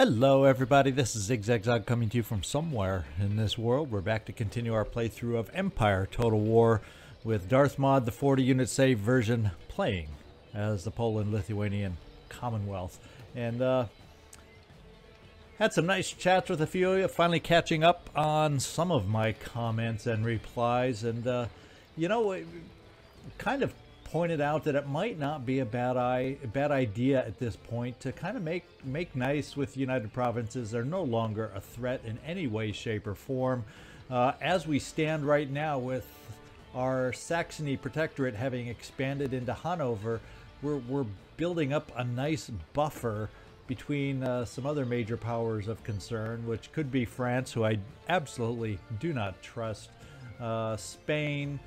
Hello everybody, this is ZigZagZog coming to you from somewhere in this world. We're back to continue our playthrough of Empire Total War with Darth Mod, the 40-unit save version, playing as the Poland-Lithuanian Commonwealth. And had some nice chats with a few of you, finally catching up on some of my comments and replies. And you know, it kind of pointed out that it might not be a bad idea at this point to kind of make nice with the United Provinces. They're no longer a threat in any way, shape, or form. As we stand right now with our Saxony Protectorate having expanded into Hanover, we're building up a nice buffer between some other major powers of concern, which could be France, who I absolutely do not trust, Spain,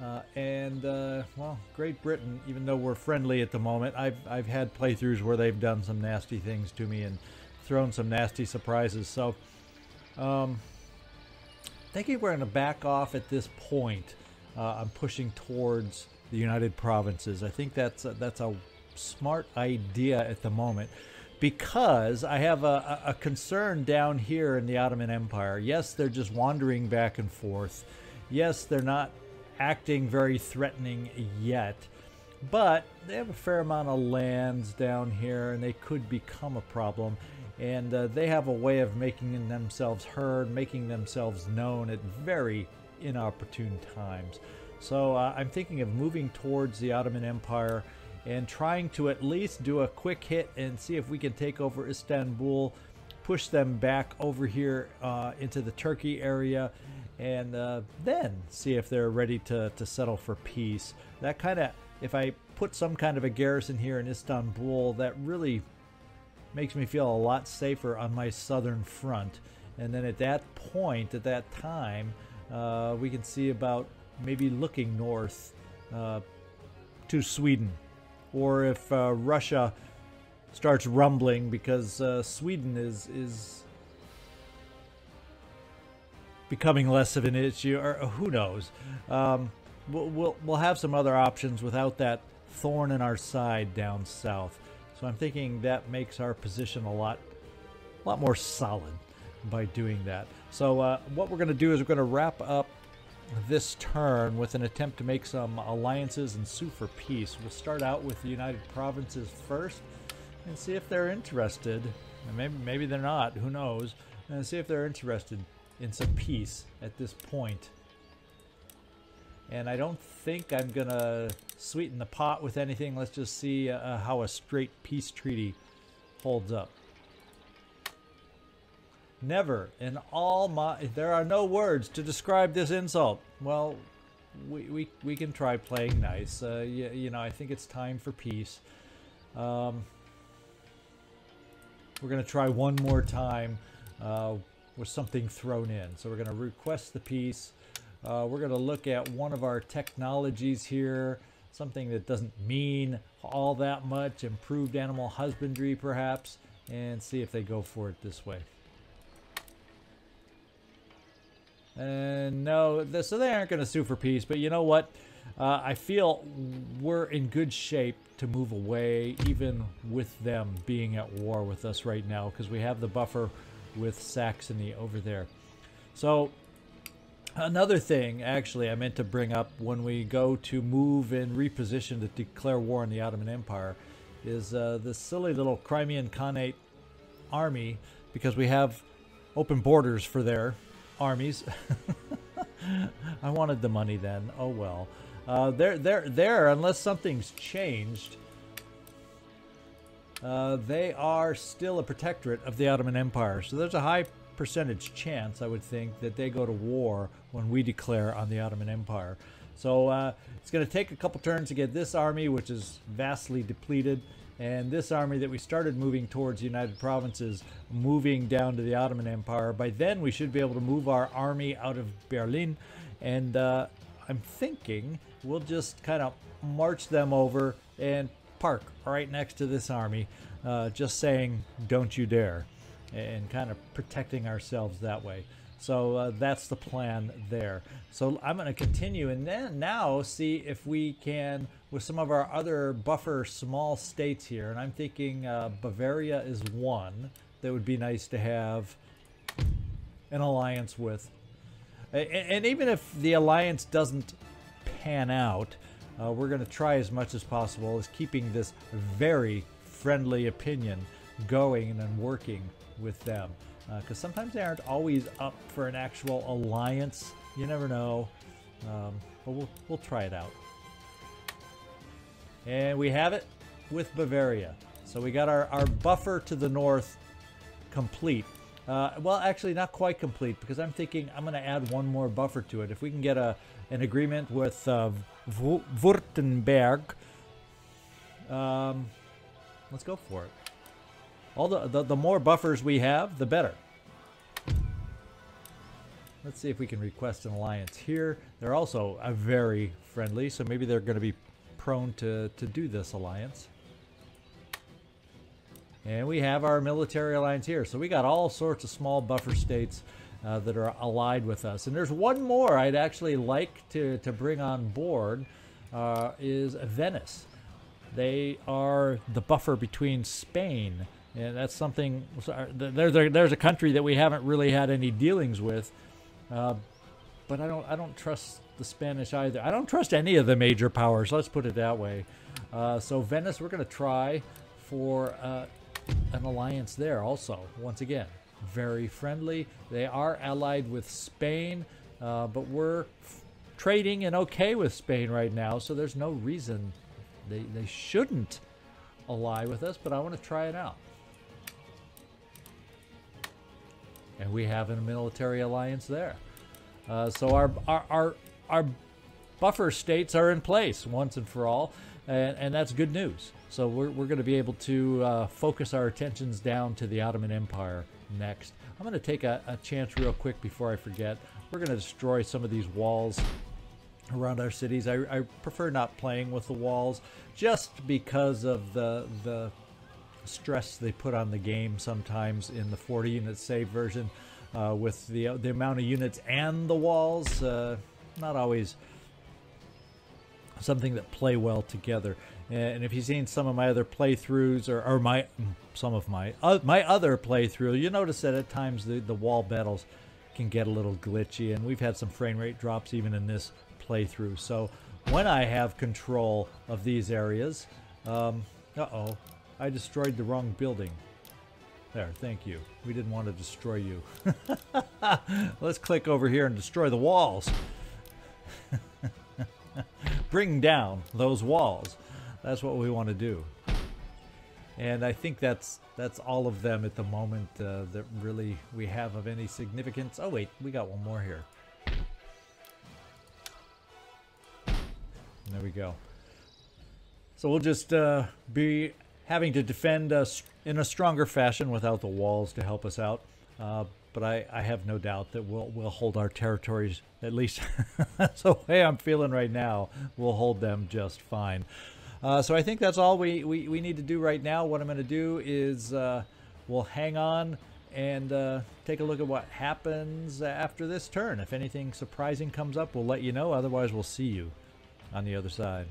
well, Great Britain. Even though we're friendly at the moment, I've had playthroughs where they've done some nasty things to me and thrown some nasty surprises. So, thinking we're going to back off at this point. I'm pushing towards the United Provinces. I think that's a smart idea at the moment, because I have a concern down here in the Ottoman Empire. Yes, they're just wandering back and forth. Yes, they're not acting very threatening yet, but they have a fair amount of lands down here and they could become a problem. And they have a way of making themselves heard, making themselves known at very inopportune times. So I'm thinking of moving towards the Ottoman Empire and trying to at least do a quick hit and see if we can take over Istanbul, push them back over here into the Turkey area, and then see if they're ready to settle for peace. That kind of, if I put some kind of a garrison here in Istanbul, that really makes me feel a lot safer on my southern front. And then at that point, at that time, we can see about maybe looking north to Sweden. Or if Russia starts rumbling, because Sweden is becoming less of an issue, or who knows. We'll have some other options without that thorn in our side down south. So I'm thinking that makes our position a lot more solid by doing that. So what we're going to do is we're going to wrap up this turn with an attempt to make some alliances and sue for peace. We'll start out with the United Provinces first and see if they're interested. And maybe they're not, who knows, and see if they're interested in some peace at this point. And I don't think I'm gonna sweeten the pot with anything. Let's just see how a straight peace treaty holds up. Never in all my... There are no words to describe this insult. Well, we can try playing nice. You know, I think it's time for peace. We're gonna try one more time with something thrown in. So we're going to request the peace. We're going to look at one of our technologies here, something that doesn't mean all that much, improved animal husbandry perhaps, and see if they go for it this way. And no, so they aren't going to sue for peace, but you know what? I feel we're in good shape to move away, even with them being at war with us right now, because we have the buffer with Saxony over there. So another thing actually I meant to bring up when we go to move and reposition to declare war on the Ottoman Empire is this silly little Crimean Khanate army, because we have open borders for their armies. I wanted the money then. Oh well. They're unless something's changed, they are still a protectorate of the Ottoman Empire. So there's a high percentage chance, I would think, that they go to war when we declare on the Ottoman Empire. So it's going to take a couple turns to get this army, which is vastly depleted, and this army that we started moving towards the United Provinces, moving down to the Ottoman Empire. By then we should be able to move our army out of Berlin, and I'm thinking we'll just kind of march them over and park right next to this army, just saying don't you dare, and kind of protecting ourselves that way. So that's the plan there. So I'm going to continue and then now see if we can, with some of our other buffer small states here, and I'm thinking Bavaria is one, that would be nice to have an alliance with. And even if the alliance doesn't pan out, we're going to try as much as possible as keeping this very friendly opinion going and working with them. Because sometimes they aren't always up for an actual alliance. You never know. But we'll try it out. And we have it with Bavaria. So we got our buffer to the north complete. Well, actually not quite complete, because I'm thinking I'm going to add one more buffer to it. If we can get an agreement with Württemberg, let's go for it. All the more buffers we have, the better. Let's see if we can request an alliance here. They're also very friendly, so maybe they're going to be prone to do this alliance. And we have our military alliance here. So we got all sorts of small buffer states that are allied with us. And there's one more I'd actually like to bring on board is Venice. They are the buffer between Spain. And that's something, there's a country that we haven't really had any dealings with. But I don't trust the Spanish either. I don't trust any of the major powers. Let's put it that way. So Venice, we're going to try for an alliance there also. Once again, very friendly. They are allied with Spain, but we're trading and okay with Spain right now, so there's no reason they shouldn't ally with us, but I want to try it out. And we have a military alliance there. So our buffer states are in place once and for all, and that's good news. So we're going to be able to focus our attentions down to the Ottoman Empire next. I'm going to take a chance real quick before I forget. We're going to destroy some of these walls around our cities. I prefer not playing with the walls just because of the stress they put on the game sometimes in the 40-unit save version. With the amount of units and the walls, not always something that play well together. And if you've seen some of my other playthroughs, or my other playthrough, you notice that at times the wall battles can get a little glitchy, and we've had some frame rate drops even in this playthrough. So when I have control of these areas, uh-oh, I destroyed the wrong building. There, thank you. We didn't want to destroy you. Let's click over here and destroy the walls. Bring down those walls. That's what we want to do. And I think that's all of them at the moment that really we have of any significance. Oh wait, we got one more here. There we go. So we'll just be having to defend us in a stronger fashion without the walls to help us out. But I have no doubt that we'll hold our territories, at least that's the way I'm feeling right now. We'll hold them just fine. So I think that's all we need to do right now. What I'm going to do is we'll hang on and take a look at what happens after this turn. If anything surprising comes up, we'll let you know. Otherwise, we'll see you on the other side.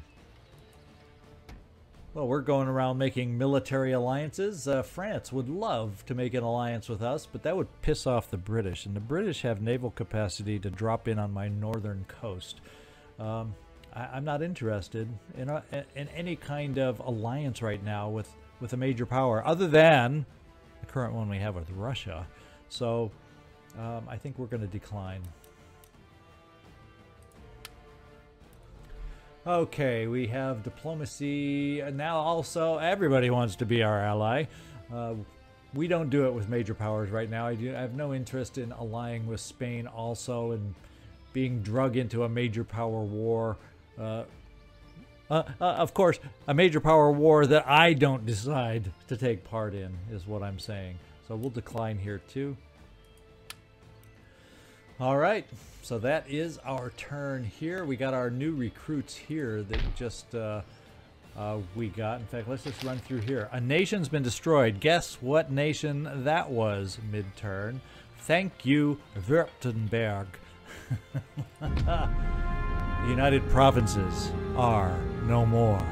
Well, we're going around making military alliances. France would love to make an alliance with us, but that would piss off the British. And the British have naval capacity to drop in on my northern coast. I'm not interested in any kind of alliance right now with a major power, other than the current one we have with Russia. So I think we're going to decline. Okay, we have diplomacy, and now also everybody wants to be our ally. We don't do it with major powers right now. I have no interest in allying with Spain also and being drug into a major power war. Of course, a major power war that I don't decide to take part in is what I'm saying. So we'll decline here too. All right, so that is our turn here. We got our new recruits here that just we got. In fact, let's just run through here. A nation's been destroyed. Guess what nation that was mid-turn? Thank you, Württemberg. The United Provinces are no more.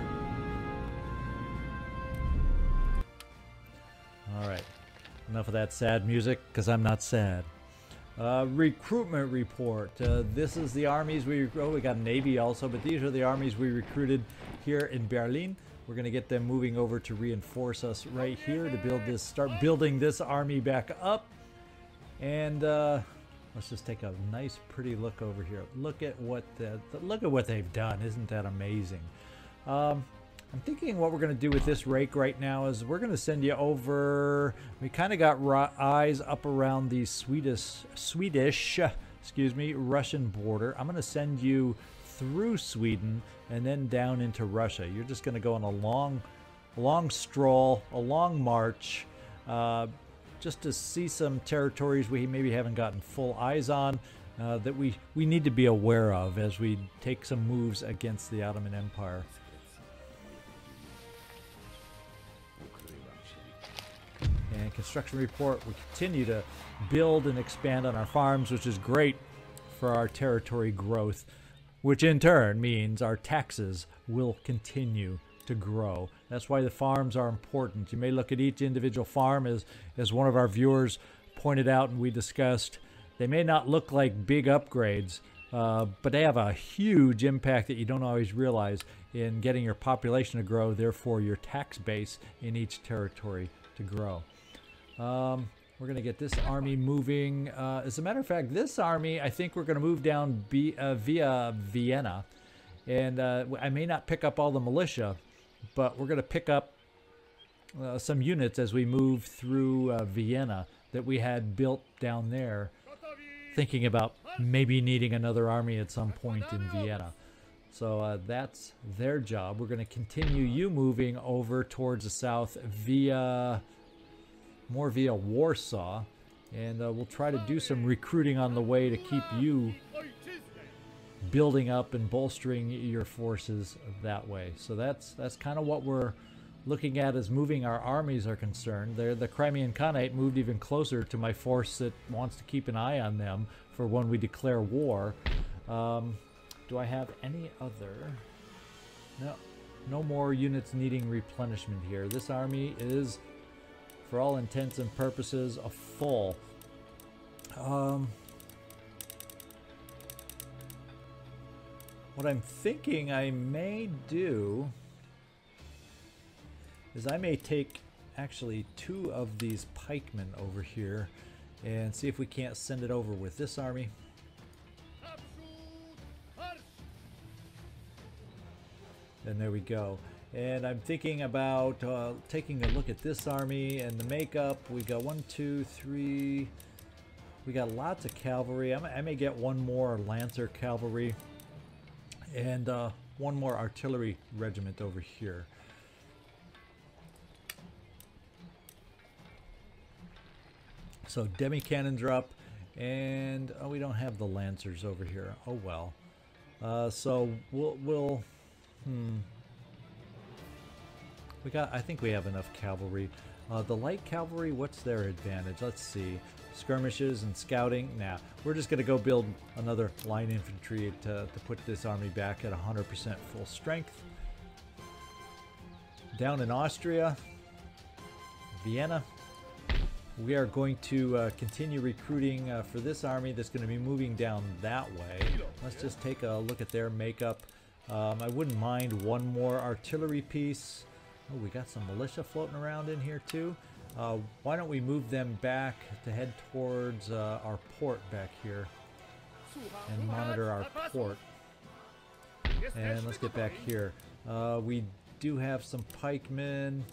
All right, Enough of that sad music, because I'm not sad. Recruitment report. This is the armies we... Oh, we got Navy also, but these are the armies we recruited here in Berlin. We're going to get them moving over to reinforce us right here to build this... Start building this army back up. And let's just take a nice, pretty look over here. Look at what they've done. Isn't that amazing? I'm thinking what we're going to do with this rake right now is we're going to send you over. We kind of got eyes up around the Russian border. I'm going to send you through Sweden and then down into Russia. You're just going to go on a long stroll, a long march, just to see some territories we maybe haven't gotten full eyes on, that we need to be aware of as we take some moves against the Ottoman Empire. And construction report, we continue to build and expand on our farms, which is great for our territory growth, which in turn means our taxes will continue to grow. That's why the farms are important. You may look at each individual farm, as one of our viewers pointed out and we discussed. They may not look like big upgrades, but they have a huge impact that you don't always realize in getting your population to grow, therefore your tax base in each territory to grow. We're going to get this army moving. As a matter of fact, this army, I think we're going to move down via Vienna. And I may not pick up all the militia, but we're going to pick up some units as we move through Vienna that we had built down there, thinking about maybe needing another army at some point in Vienna. So that's their job. We're going to continue you moving over towards the south via Warsaw, and we'll try to do some recruiting on the way to keep you building up and bolstering your forces that way. So that's kind of what we're looking at as moving our armies are concerned. There, the Crimean Khanate moved even closer to my force that wants to keep an eye on them for when we declare war. Do I have any other? No more units needing replenishment here. This army is, for all intents and purposes, a full. What I'm thinking I may do is I may take actually two of these pikemen over here and see if we can't send it over with this army. And there we go. And I'm thinking about taking a look at this army and the makeup. We got 1, 2, 3. We got lots of cavalry. I may get one more Lancer cavalry. And one more artillery regiment over here. So demi-cannons are up, and oh, we don't have the Lancers over here. Oh well. So we'll we got. I think we have enough cavalry. The light cavalry. What's their advantage? Let's see. Skirmishes and scouting. Nah, we're just going to go build another line infantry to put this army back at 100% full strength. Down in Austria, Vienna, we are going to continue recruiting for this army that's going to be moving down that way. Let's just take a look at their makeup. I wouldn't mind one more artillery piece. Oh, we got some militia floating around in here too. Why don't we move them back to head towards our port back here and monitor our port. And let's get back here. We do have some pikemen,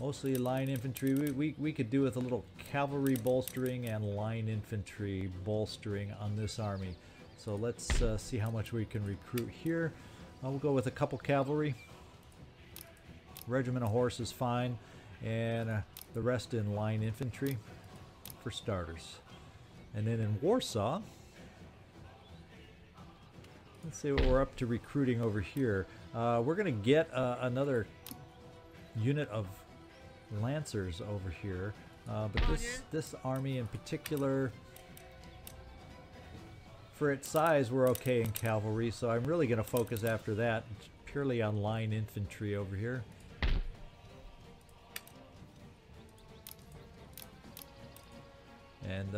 mostly line infantry. We could do with a little cavalry bolstering and line infantry bolstering on this army. So let's see how much we can recruit here. We'll go with a couple cavalry. Regiment of horse is fine. And the rest in line infantry for starters. And then in Warsaw, let's see what we're up to recruiting over here. We're going to get another unit of Lancers over here, but this army in particular, for its size, we're okay in cavalry, so I'm really going to focus after that purely on line infantry over here. And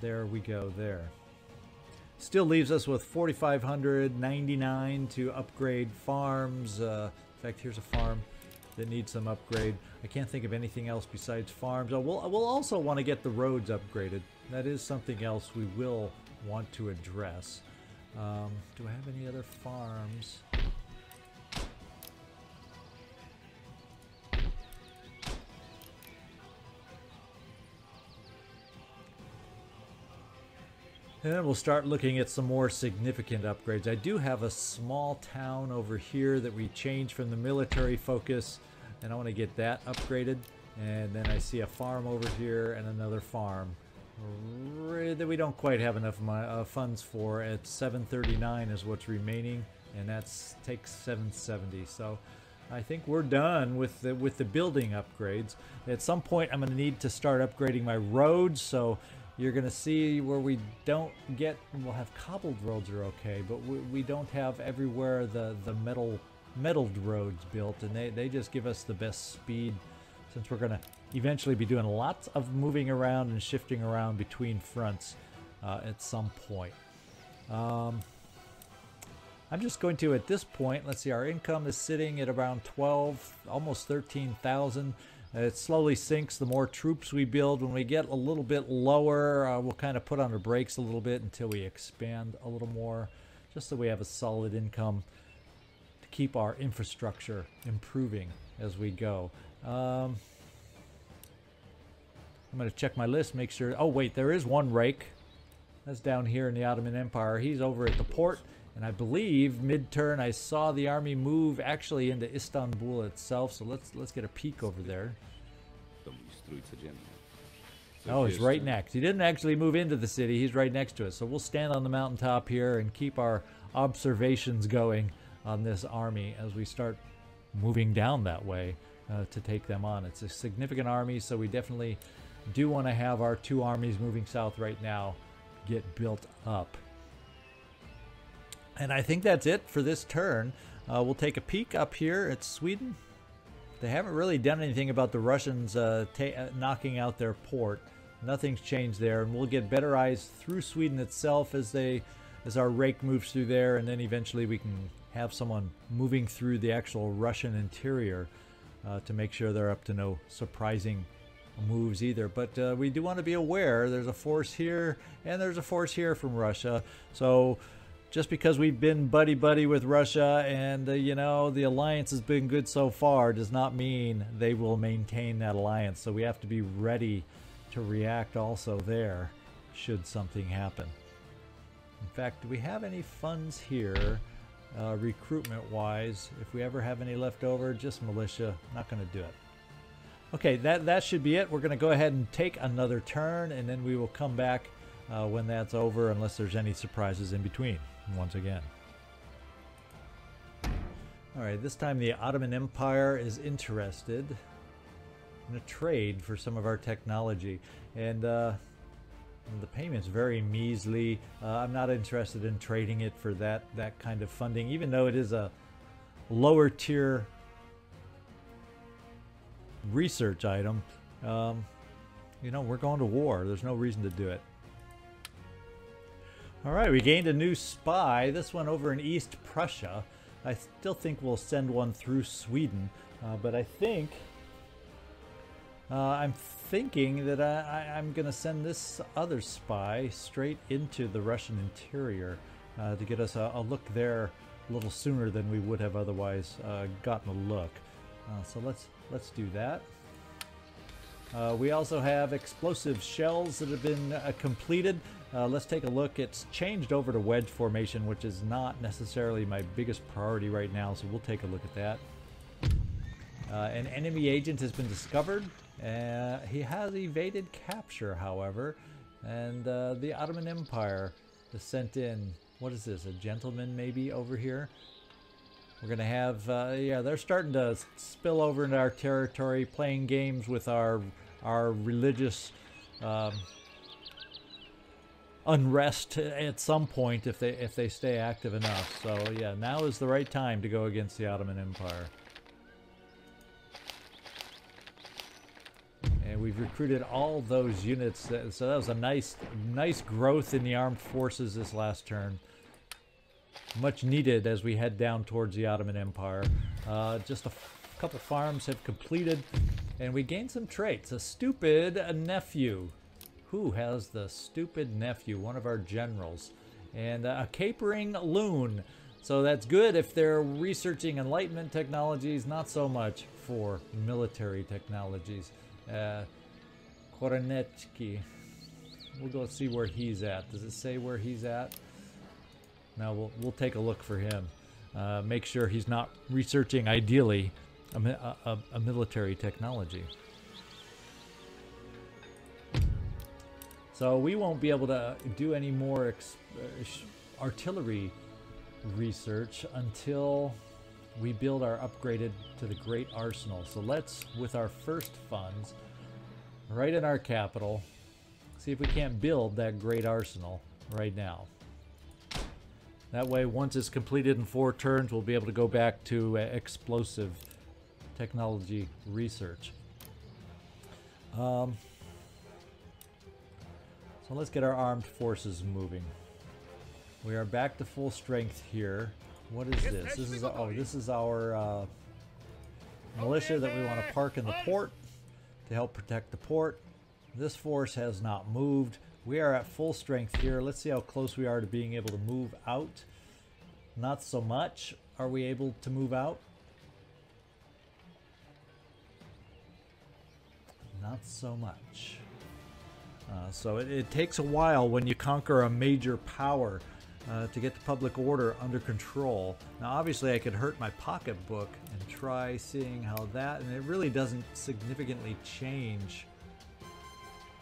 there we go there. Still leaves us with 4,599 to upgrade farms. In fact, here's a farm that needs some upgrade. I can't think of anything else besides farms. Oh, we'll also want to get the roads upgraded. That is something else we will want to address. Do I have any other farms? And then we'll start looking at some more significant upgrades. I do have a small town over here that we changed from the military focus, and I want to get that upgraded. And then I see a farm over here and another farm that we don't quite have enough funds for. At 739 is what's remaining, and that takes 770. So I think we're done with the building upgrades. At some point I'm going to need to start upgrading my roads, so you're going to see where we don't get, we'll have cobbled roads are okay, but we don't have everywhere the metalled roads built, and they just give us the best speed, since we're going to eventually be doing lots of moving around and shifting around between fronts at some point. I'm just going to, at this point, let's see, our income is sitting at around 12, almost 13,000. It slowly sinks the more troops we build. When we get a little bit lower, we'll kind of put on our brakes a little bit until we expand a little more, just so we have a solid income to keep our infrastructure improving as we go. I'm going to check my list, make sure. Oh wait, there is one rake. That's down here in the Ottoman Empire. He's over at the port, and I believe mid-turn I saw the army move actually into Istanbul itself, so let's get a peek over there. Oh, he's right next. He didn't actually move into the city, he's right next to us. So we'll stand on the mountaintop here and keep our observations going on this army as we start moving down that way to take them on. It's a significant army, so we definitely do want to have our two armies moving south right now get built up. And I think that's it for this turn. We'll take a peek up here at Sweden. They haven't really done anything about the Russians knocking out their port. Nothing's changed there, and we'll get better eyes through Sweden itself as our rake moves through there, and then eventually we can have someone moving through the actual Russian interior to make sure they're up to no surprising moves either. But we do want to be aware there's a force here and there's a force here from Russia. So just because we've been buddy-buddy with Russia and, you know, the alliance has been good so far, does not mean they will maintain that alliance. So we have to be ready to react also there should something happen. In fact, do we have any funds here recruitment-wise? If we ever have any left over, just militia. Not going to do it. Okay, that should be it. We're going to go ahead and take another turn, and then we will come back when that's over, unless there's any surprises in between, once again. Alright, this time the Ottoman Empire is interested in a trade for some of our technology, and the payment's very measly. I'm not interested in trading it for that kind of funding, even though it is a lower tier research item. You know, we're going to war. There's no reason to do it. Alright, we gained a new spy, this one over in East Prussia. I still think we'll send one through Sweden, but I think, I'm thinking that I'm going to send this other spy straight into the Russian interior to get us a look there a little sooner than we would have otherwise gotten a look. So let's do that. We also have explosive shells that have been completed. Let's take a look. It's changed over to wedge formation, which is not necessarily my biggest priority right now, so we'll take a look at that. An enemy agent has been discovered. He has evaded capture, however, and the Ottoman Empire is sent in. What is this, a gentleman maybe over here? We're going to have, yeah, they're starting to spill over into our territory, playing games with our religious unrest at some point if they stay active enough. So yeah, now is the right time to go against the Ottoman Empire. And and we've recruited all those units. So that was a nice growth in the armed forces this last turn. Much needed as we head down towards the Ottoman Empire. Just a couple farms have completed, and we gained some traits. A stupid nephew. Who has the stupid nephew? One of our generals. And a capering loon. So that's good if they're researching enlightenment technologies, not so much for military technologies. Koronecki. We'll go see where he's at. Does it say where he's at? No, we'll take a look for him. Make sure he's not researching, ideally, a military technology. So we won't be able to do any more artillery research until we build our upgraded to the Great Arsenal. So let's, with our first funds, right in our capital, see if we can't build that Great Arsenal right now. That way, once it's completed in 4 turns, we'll be able to go back to explosive technology research. So let's get our armed forces moving. We are back to full strength here. What is this? This is our militia that we want to park in the port to help protect the port. This force has not moved. We are at full strength here. Let's see how close we are to being able to move out. Not so much. Are we able to move out? Not so much. So it takes a while when you conquer a major power to get the public order under control. Now obviously I could hurt my pocketbook and try seeing how that, and it really doesn't significantly change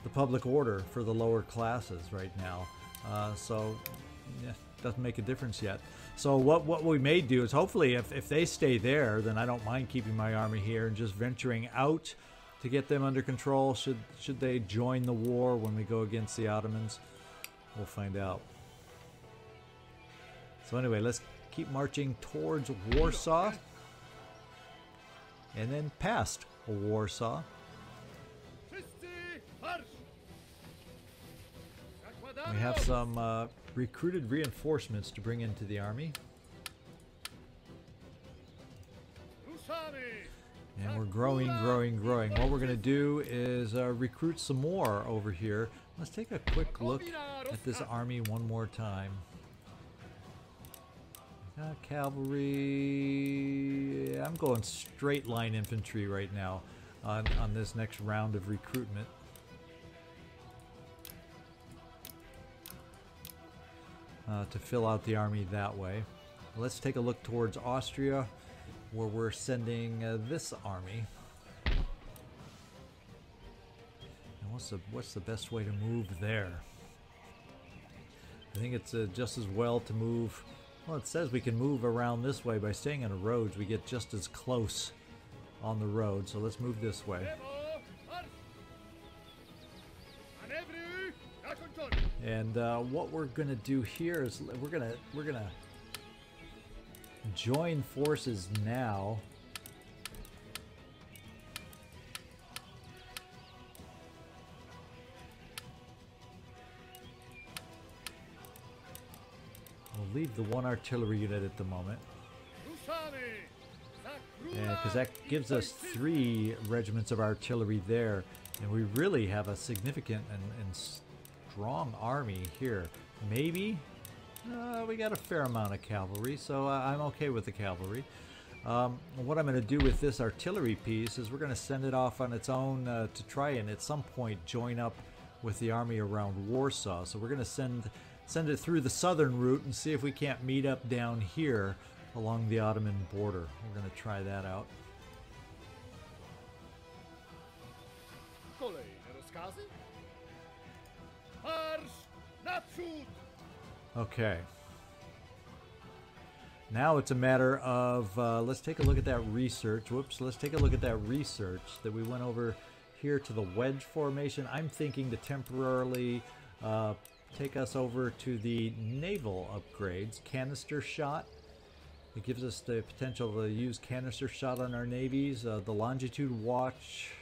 the public order for the lower classes right now. So yeah, doesn't make a difference yet. So what we may do is hopefully if they stay there, then I don't mind keeping my army here and just venturing out to get them under control. Should they join the war when we go against the Ottomans? We'll find out. So anyway, let's keep marching towards Warsaw and then past Warsaw. We have some recruited reinforcements to bring into the army. And we're growing. What we're going to do is recruit some more over here. Let's take a quick look at this army one more time. Cavalry. I'm going straight line infantry right now on this next round of recruitment. To fill out the army that way. Let's take a look towards Austria, where we're sending this army. And what's the best way to move there? I think it's just as well to move. Well, it says we can move around this way by staying on the roads. We get just as close on the road, so let's move this way. And what we're gonna do here is we're gonna join forces now. We'll leave the 1 artillery unit at the moment, because that gives us 3 regiments of artillery there, and we really have a significant and strong army here. Maybe we got a fair amount of cavalry, so I'm okay with the cavalry. What I'm going to do with this artillery piece is we're going to send it off on its own to try and at some point join up with the army around Warsaw. So we're going to send it through the southern route and see if we can't meet up down here along the Ottoman border. We're going to try that out. Okay. Now it's a matter of let's take a look at that research. Whoops, let's take a look at that research that we went over here to the wedge formation. I'm thinking to temporarily take us over to the naval upgrades. Canister shot. It gives us the potential to use canister shot on our navies. The longitude watch.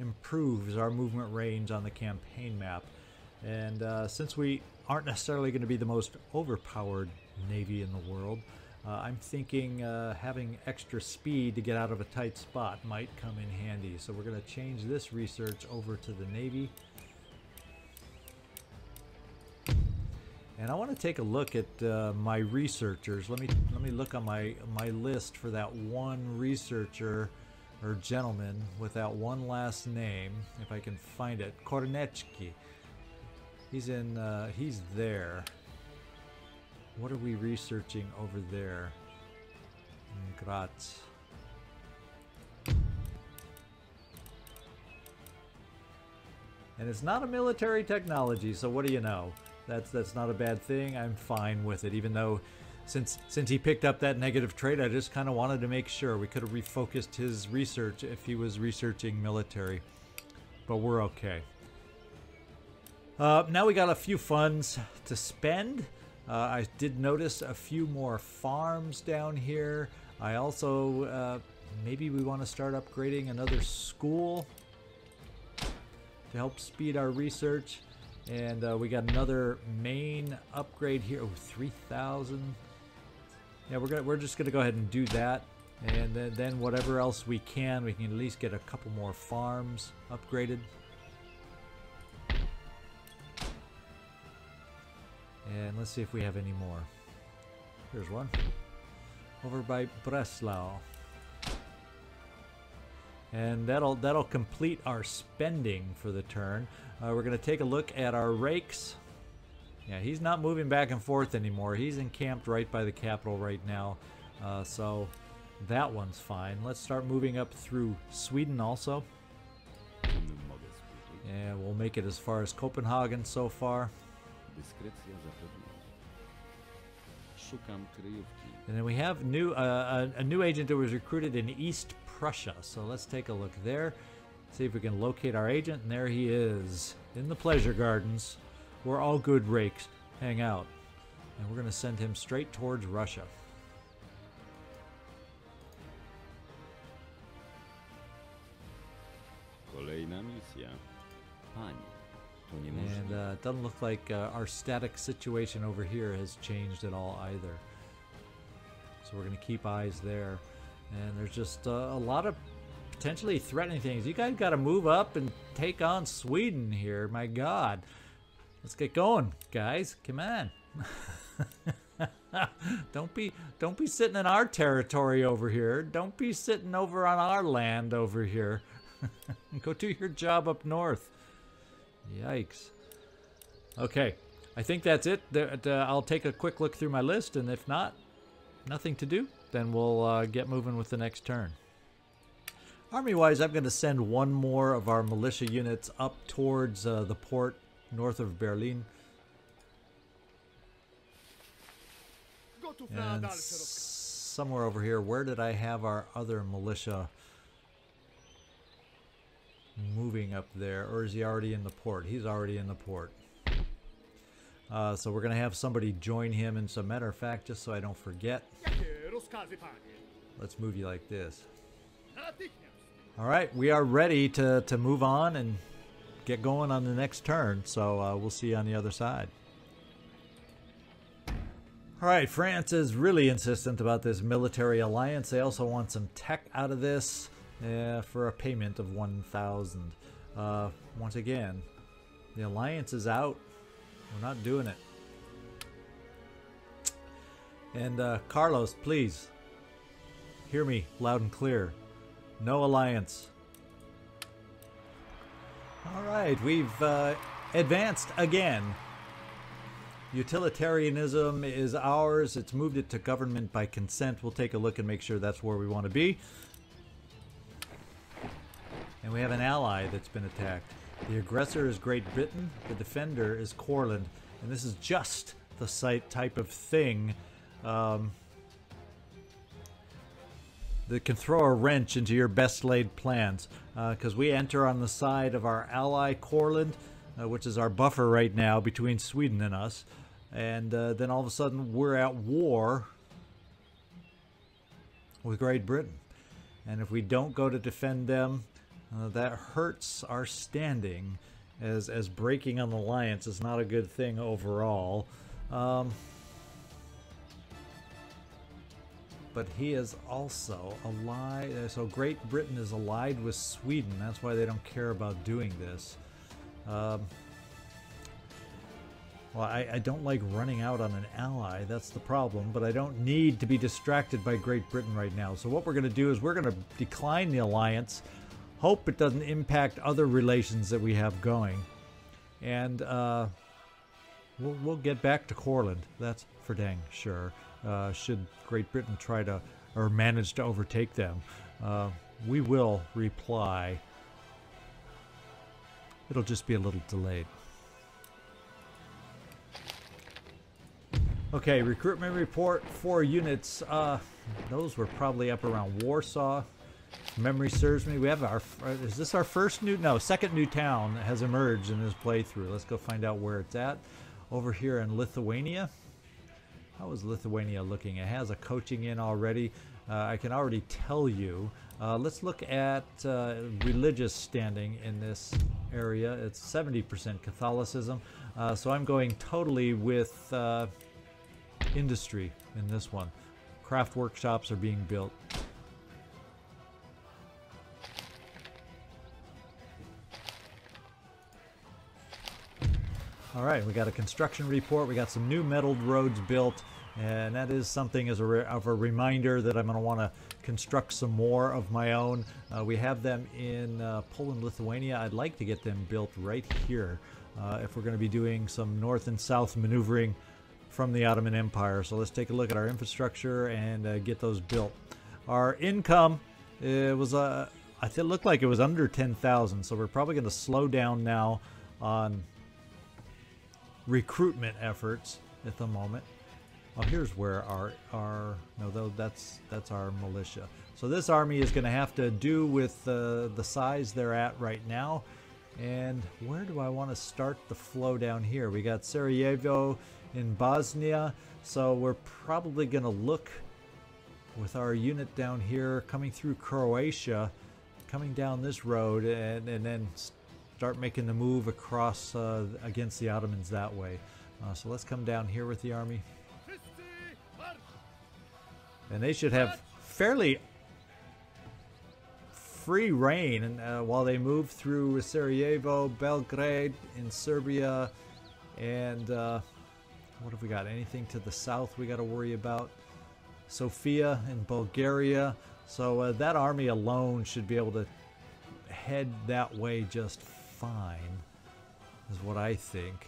improves our movement range on the campaign map. And since we aren't necessarily going to be the most overpowered navy in the world, I'm thinking having extra speed to get out of a tight spot might come in handy. So we're going to change this research over to the navy. And I want to take a look at my researchers. Let me look on my list for that one researcher or gentleman with that one last name, if I can find it. Koronecki. He's in. He's there. What are we researching over there? Graz. And it's not a military technology, so what do you know? That's not a bad thing. I'm fine with it, even though since he picked up that negative trait, I just kind of wanted to make sure. We could have refocused his research if he was researching military, but we're okay. Now we got a few funds to spend. I did notice a few more farms down here. I also, maybe we want to start upgrading another school to help speed our research. And we got another main upgrade here. Oh, 3,000. Yeah, we're just gonna go ahead and do that, and then whatever else we can at least get a couple more farms upgraded. And let's see if we have any more. Here's one over by Breslau, and that'll complete our spending for the turn. We're going to take a look at our rakes. Yeah, he's not moving back and forth anymore. He's encamped right by the capital right now, so that one's fine. Let's start moving up through Sweden also, and we'll make it as far as Copenhagen so far. And then we have a new agent that was recruited in East Prussia. So let's take a look there, see if we can locate our agent. And there he is in the pleasure gardens, where all good rakes hang out. And we're going to send him straight towards Russia. And it doesn't look like our static situation over here has changed at all either. So we're going to keep eyes there. And there's just a lot of potentially threatening things. You guys got to move up and take on Sweden here. My God. Let's get going, guys. Come on. Don't be sitting in our territory over here. Don't be sitting over on our land over here. Go do your job up north. Yikes. Okay, I think that's it. I'll take a quick look through my list, and if not, nothing to do, then we'll get moving with the next turn. Army-wise, I'm going to send one more of our militia units up towards the port north of Berlin. And somewhere over here, where did I have our other militia moving up there? Or is he already in the port? He's already in the port. So we're going to have somebody join him. And as a matter of fact, just so I don't forget, let's move you like this. All right, we are ready to move on and get going on the next turn. So we'll see you on the other side. All right, France is really insistent about this military alliance. They also want some tech out of this. For a payment of 1,000. Once again, the alliance is out. We're not doing it. And Carlos, please hear me loud and clear. No alliance. All right, we've advanced again. Utilitarianism is ours. It's moved it to government by consent. We'll take a look and make sure that's where we want to be. And we have an ally that's been attacked. The aggressor is Great Britain. The defender is Courland. And this is just the site type of thing that can throw a wrench into your best laid plans. Because we enter on the side of our ally Courland, which is our buffer right now between Sweden and us. And then all of a sudden we're at war with Great Britain. And if we don't go to defend them, That hurts our standing, as breaking an alliance is not a good thing overall. But he is also allied. So Great Britain is allied with Sweden. That's why they don't care about doing this. Well, I don't like running out on an ally. That's the problem. But I don't need to be distracted by Great Britain right now. So what we're going to do is we're going to decline the alliance. Hope it doesn't impact other relations that we have going. And we'll get back to Courland. That's for dang sure. Should Great Britain try to or manage to overtake them. We will reply. It'll just be a little delayed. Okay, recruitment report, 4 units. Those were probably up around Warsaw. If memory serves me. We have our, is this our first new, no, second new town has emerged in this playthrough. Let's go find out where it's at. Over here in Lithuania. How is Lithuania looking? It has a coaching in already. I can already tell you. Let's look at religious standing in this area. It's 70% Catholicism. So I'm going totally with industry in this one. Craft workshops are being built. All right, we got a construction report. We got some new metalled roads built, and that is something as a reminder that I'm going to want to construct some more of my own. We have them in Poland, Lithuania. I'd like to get them built right here if we're going to be doing some north and south maneuvering from the Ottoman Empire. So let's take a look at our infrastructure and get those built. Our income, it was it looked like it was under 10,000, so we're probably going to slow down now on recruitment efforts at the moment. Oh, here's where our no, though that's our militia. So this army is going to have to do with the size they're at right now. And where do I want to start the flow down here? We got Sarajevo in Bosnia, so we're probably going to look with our unit down here coming through Croatia, coming down this road, and then start making the move across against the Ottomans that way. So let's come down here with the army. And they should have fairly free reign and, while they move through Sarajevo, Belgrade in Serbia, and what have we got? Anything to the south we got to worry about? Sofia in Bulgaria. So that army alone should be able to head that way just fine, is what I think.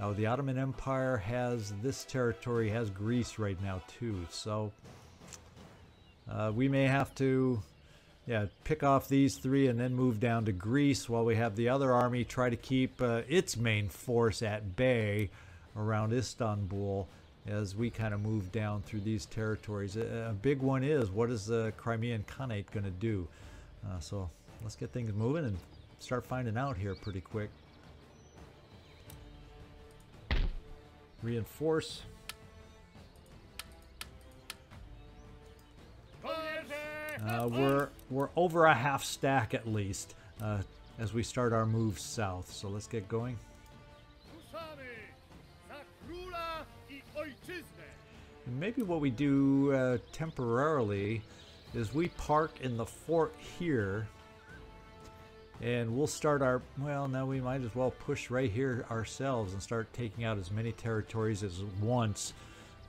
Now the Ottoman Empire has this territory, has Greece right now too, so we may have to, yeah, pick off these 3 and then move down to Greece while we have the other army try to keep its main force at bay around Istanbul as we kind of move down through these territories. A big one is, what is the Crimean Khanate going to do? So let's get things moving and start finding out here pretty quick. Reinforce. We're over a half stack at least as we start our move south. So let's get going. And maybe what we do temporarily is we park in the fort here. And we'll start our, well, now we might as well push right here ourselves and start taking out as many territories as once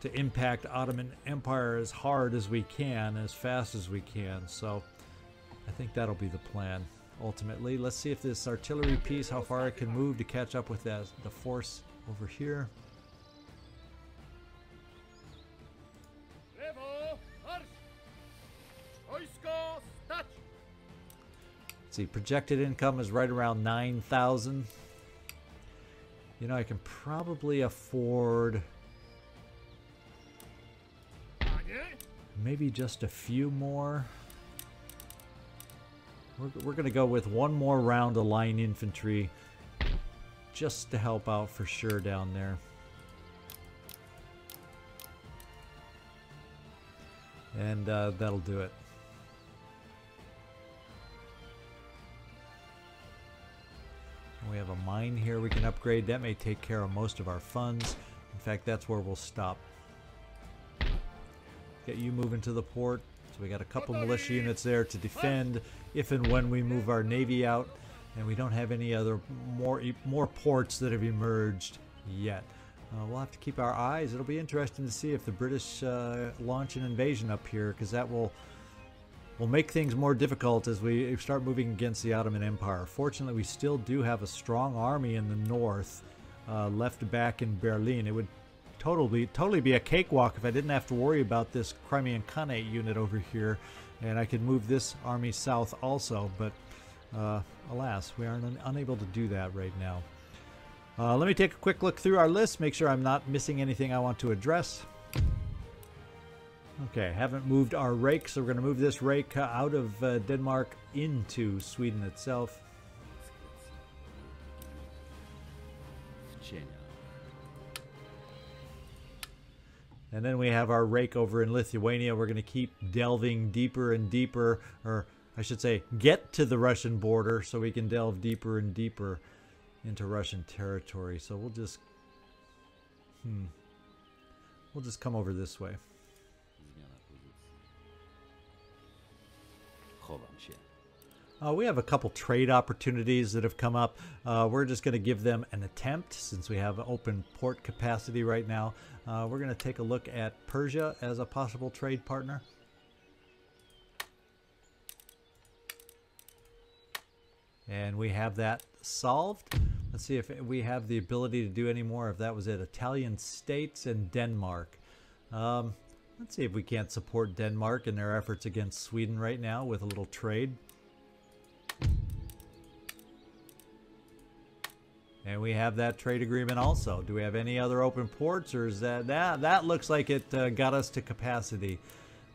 to impact Ottoman Empire as hard as we can, as fast as we can. So I think that'll be the plan ultimately. Let's see if this artillery piece, how far it can move to catch up with that, the force over here. See, projected income is right around 9,000. You know, I can probably afford maybe just a few more. We're going to go with one more round of line infantry just to help out for sure down there. And that'll do it. have a mine here we can upgrade. That may take care of most of our funds. In fact, that's where we'll stop. Get you moving to the port. So we got a couple militia units there to defend if and when we move our navy out. And we don't have any other more ports that have emerged yet. We'll have to keep our eyes. It'll be interesting to see if the British launch an invasion up here, because that will make things more difficult as we start moving against the Ottoman Empire. Fortunately, we still do have a strong army in the north left back in Berlin. It would totally be a cakewalk if I didn't have to worry about this Crimean Khanate unit over here, and I could move this army south also, but alas, we are unable to do that right now. Let me take a quick look through our list, make sure I'm not missing anything I want to address. Okay, haven't moved our rake, so we're going to move this rake out of Denmark into Sweden itself. And then we have our rake over in Lithuania. We're going to keep delving deeper and deeper, or I should say, get to the Russian border so we can delve deeper and deeper into Russian territory. So we'll just come over this way. We have a couple trade opportunities that have come up. We're just going to give them an attempt since we have open port capacity right now. We're going to take a look at Persia as a possible trade partner. And we have that solved. Let's see if we have the ability to do any more. If that was it, Italian states and Denmark. Let's see if we can't support Denmark in their efforts against Sweden right now with a little trade. And we have that trade agreement also. Do we have any other open ports, or is that looks like it got us to capacity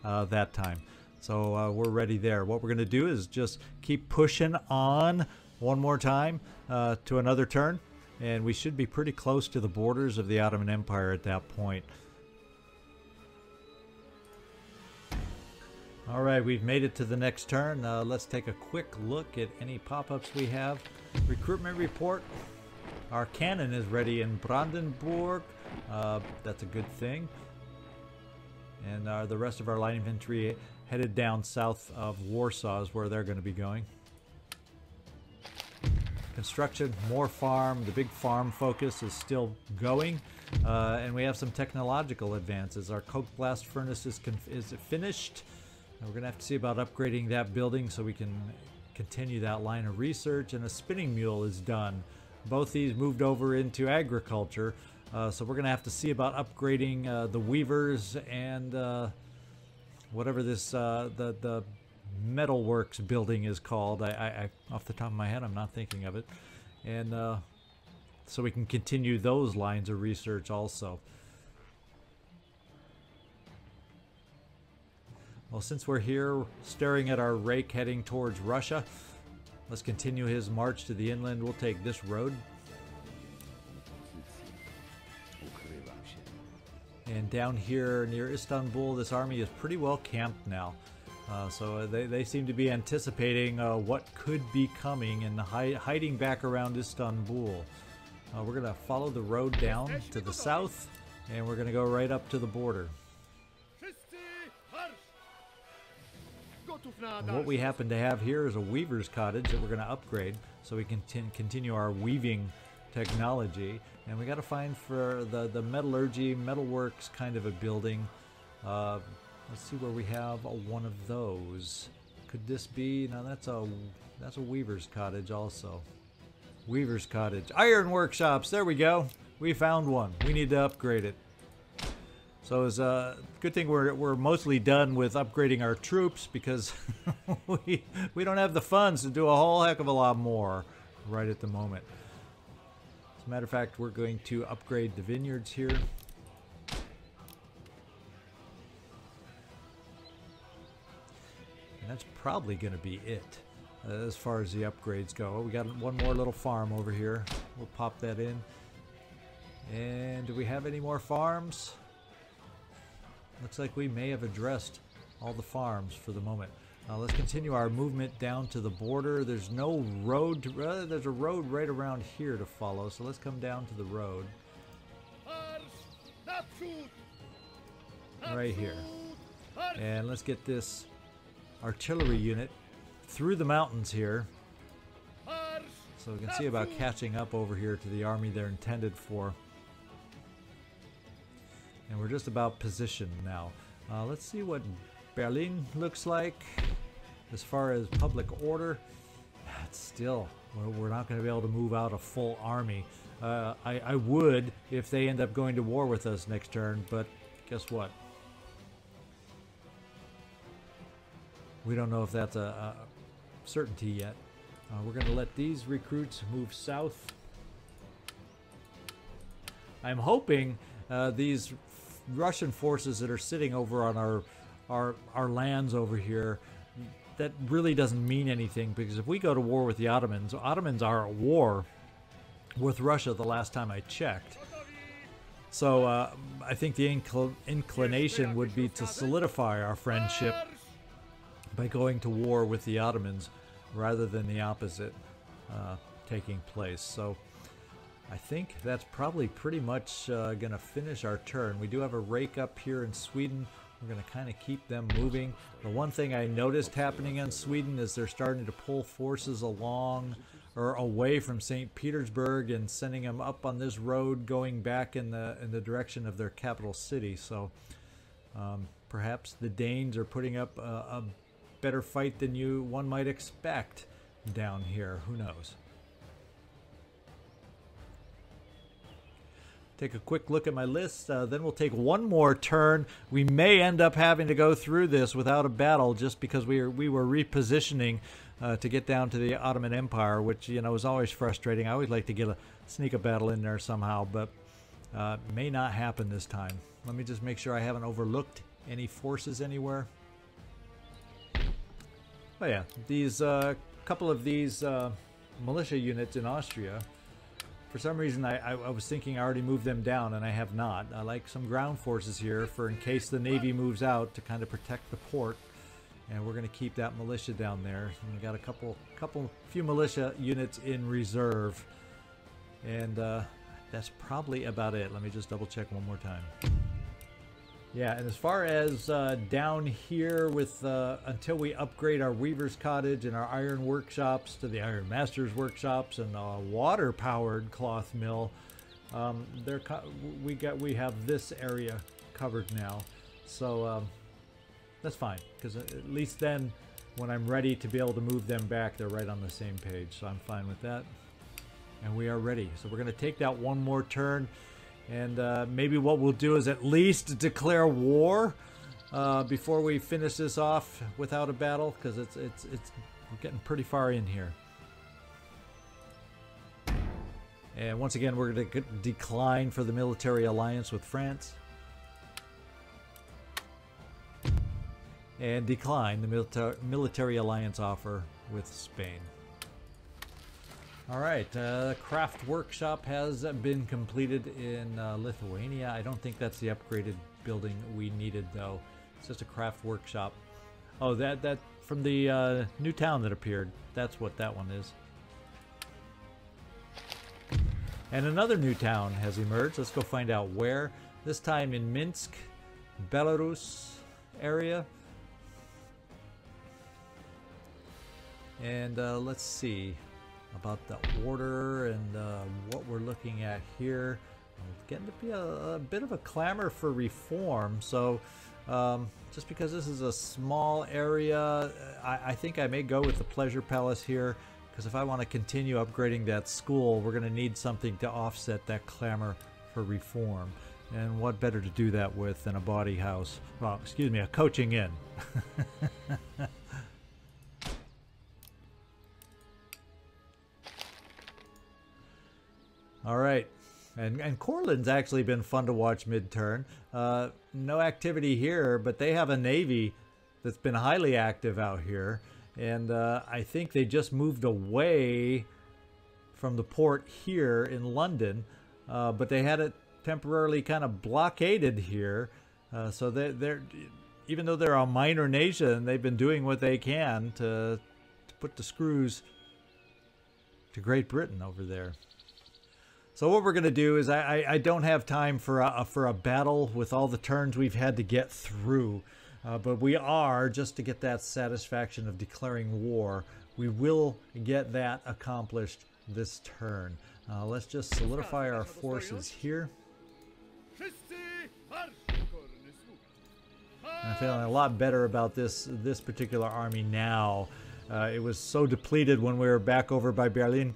that time? So we're ready there. What we're going to do is just keep pushing on one more time to another turn. And we should be pretty close to the borders of the Ottoman Empire at that point. All right, we've made it to the next turn. Let's take a quick look at any pop-ups we have. Recruitment report. Our cannon is ready in Brandenburg. That's a good thing. And the rest of our light infantry headed down south of Warsaw is where they're going to be going. Construction, more farm. The big farm focus is still going. And we have some technological advances. Our coke blast furnace is finished. We're going to have to see about upgrading that building so we can continue that line of research. And a spinning mule is done. Both these moved over into agriculture. So we're going to have to see about upgrading the weavers and whatever this the metalworks building is called. I off the top of my head, I'm not thinking of it. And so we can continue those lines of research also. Well, since we're here staring at our rake heading towards Russia, let's continue his march to the inland. We'll take this road. And down here near Istanbul, this army is pretty well camped now. So they seem to be anticipating what could be coming and hiding back around Istanbul. We're going to follow the road down to the south, and we're going to go right up to the border. And what we happen to have here is a weaver's cottage that we're going to upgrade so we can continue our weaving technology. And we got to find for the metallurgy, metalworks kind of a building. Let's see where we have one of those. Could this be? Now that's a weaver's cottage also. Weaver's cottage. Iron workshops. There we go. We found one. We need to upgrade it. So it's a good thing we're mostly done with upgrading our troops, because we don't have the funds to do a whole heck of a lot more right at the moment. As a matter of fact, we're going to upgrade the vineyards here. And that's probably going to be it as far as the upgrades go. We got one more little farm over here. We'll pop that in. And do we have any more farms? Looks like we may have addressed all the farms for the moment. Let's continue our movement down to the border. There's no road to, there's a road right around here to follow, so let's come down to the road. Right here. And let's get this artillery unit through the mountains here. So we can see about catching up over here to the army they're intended for. And we're just about positioned now. Let's see what Berlin looks like as far as public order. That's still, we're not going to be able to move out a full army. I would if they end up going to war with us next turn, but guess what? We don't know if that's a certainty yet. We're going to let these recruits move south. I'm hoping these Russian forces that are sitting over on our lands over here, that really doesn't mean anything, because if we go to war with the Ottomans, Ottomans are at war with Russia the last time I checked. So I think the inclination would be to solidify our friendship by going to war with the Ottomans rather than the opposite taking place. So I think that's probably pretty much going to finish our turn. We do have a rake up here in Sweden. We're going to kind of keep them moving. The one thing I noticed happening in Sweden is they're starting to pull forces along or away from St. Petersburg and sending them up on this road going back in the direction of their capital city. So perhaps the Danes are putting up a better fight than one might expect down here. Who knows? Take a quick look at my list, then we'll take one more turn. We may end up having to go through this without a battle just because we were repositioning to get down to the Ottoman Empire, which, you know, is always frustrating. I always like to get sneak a battle in there somehow, but may not happen this time. Let me just make sure I haven't overlooked any forces anywhere. Oh yeah, these couple of these militia units in Austria. For some reason, I was thinking I already moved them down, and I have not. I like some ground forces here for in case the Navy moves out to kind of protect the port. And we're going to keep that militia down there. And we got a few militia units in reserve. And that's probably about it. Let me just double check one more time. Yeah, and as far as down here with until we upgrade our Weaver's Cottage and our iron workshops to the Iron Master's workshops and a water-powered cloth mill, we have this area covered now. So that's fine, because at least then when I'm ready to be able to move them back, they're right on the same page. So I'm fine with that, and we are ready. So we're going to take that one more turn. And maybe what we'll do is at least declare war before we finish this off without a battle, because it's we're getting pretty far in here. And once again, we're going to decline for the military alliance with France. And decline the military alliance offer with Spain. All right, the craft workshop has been completed in Lithuania. I don't think that's the upgraded building we needed, though. It's just a craft workshop. Oh, that from the new town that appeared. That's what that one is. And another new town has emerged. Let's go find out where. This time in Minsk, Belarus area. And let's see about the order and what we're looking at here. It's getting to be a bit of a clamor for reform, so just because this is a small area, I think I may go with the Pleasure Palace here, because if I want to continue upgrading that school, we're going to need something to offset that clamor for reform. And what better to do that with than a body house, well, excuse me, a coaching inn. All right, and Courland's actually been fun to watch mid-turn. No activity here, but they have a navy that's been highly active out here. And I think they just moved away from the port here in London, but they had it temporarily kind of blockaded here. So they're even though they're a minor nation, they've been doing what they can to put the screws to Great Britain over there. So what we're going to do is I don't have time for a battle with all the turns we've had to get through. But we are, just to get that satisfaction of declaring war, we will get that accomplished this turn. Let's just solidify our forces here. I'm feeling a lot better about this particular army now. It was so depleted when we were back over by Berlin.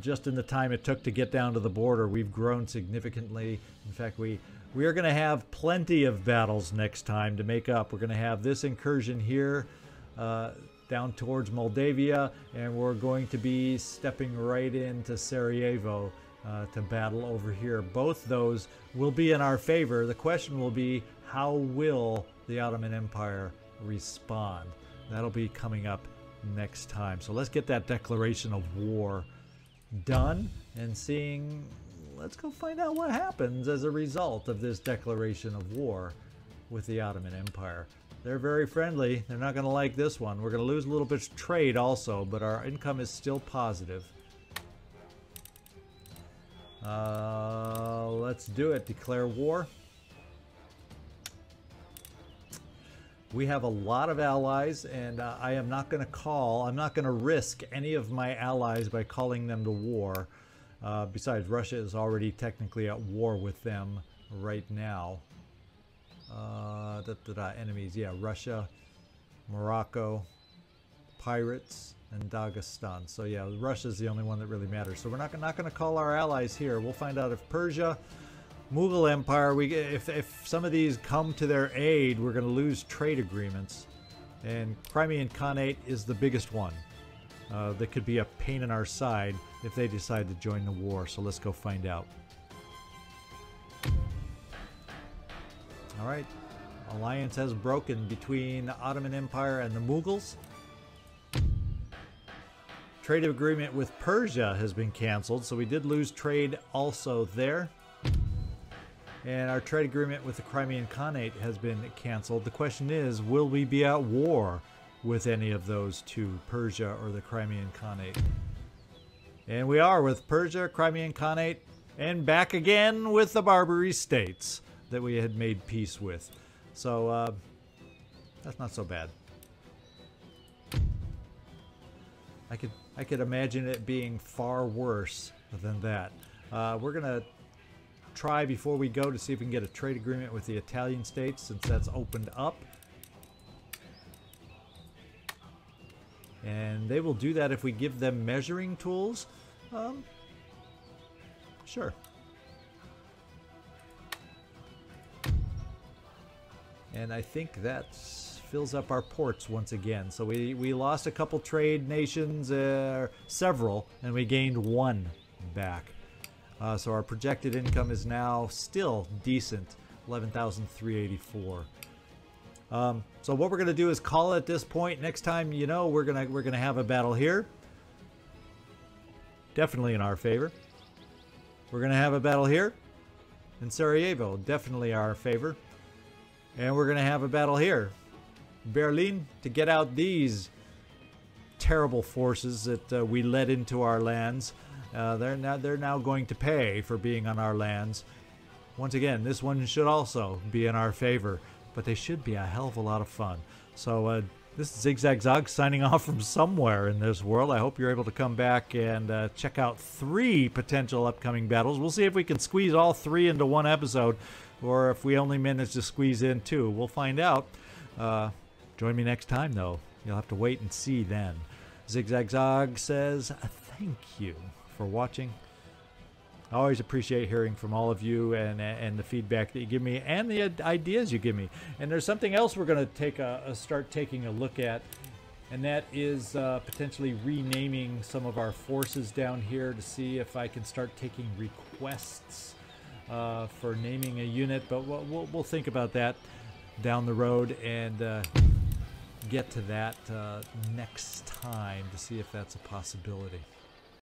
Just in the time it took to get down to the border, we've grown significantly. In fact, we are going to have plenty of battles next time to make up. We're going to have this incursion here down towards Moldavia, and we're going to be stepping right into Sarajevo to battle over here. Both those will be in our favor. The question will be, how will the Ottoman Empire respond? That'll be coming up next time. So let's get that declaration of war done and seeing... Let's go find out what happens as a result of this declaration of war with the Ottoman Empire. They're very friendly. They're not going to like this one. We're going to lose a little bit of trade also, but our income is still positive. Let's do it. Declare war. We have a lot of allies, and I am not going to call. I'm not going to risk any of my allies by calling them to war. Besides, Russia is already technically at war with them right now. Enemies, yeah, Russia, Morocco, pirates, and Dagestan. So yeah, Russia's the only one that really matters. So we're not going to call our allies here. We'll find out if Persia, Mughal Empire, if some of these come to their aid, we're going to lose trade agreements. And Crimean Khanate is the biggest one. That could be a pain in our side if they decide to join the war. So let's go find out. All right. Alliance has broken between the Ottoman Empire and the Mughals. Trade agreement with Persia has been canceled. So we did lose trade also there. And our trade agreement with the Crimean Khanate has been canceled. The question is, will we be at war with any of those two, Persia or the Crimean Khanate? And we are with Persia, Crimean Khanate, and back again with the Barbary states that we had made peace with. So that's not so bad. I could imagine it being far worse than that. We're gonna try before we go to see if we can get a trade agreement with the Italian states, since that's opened up. And they will do that if we give them measuring tools. Sure. And I think that fills up our ports once again. So we lost a couple trade nations, several, and we gained one back. So our projected income is now still decent, 11,384. So what we're going to do is call it at this point. Next time, you know, we're going to have a battle here. Definitely in our favor. We're going to have a battle here in Sarajevo. Definitely our favor. And we're going to have a battle here, Berlin, to get out these terrible forces that we led into our lands. They're now going to pay for being on our lands. Once again, this one should also be in our favor. But they should be a hell of a lot of fun. So this is Zigzag Zog signing off from somewhere in this world. I hope you're able to come back and check out 3 potential upcoming battles. We'll see if we can squeeze all 3 into one episode, or if we only manage to squeeze in 2. We'll find out. Join me next time, though. You'll have to wait and see then. Zigzag Zog says thank you for watching. I always appreciate hearing from all of you and the feedback that you give me and the ideas you give me. And there's something else we're going to take start taking a look at, and that is potentially renaming some of our forces down here to see if I can start taking requests for naming a unit. But we'll think about that down the road and get to that next time to see if that's a possibility.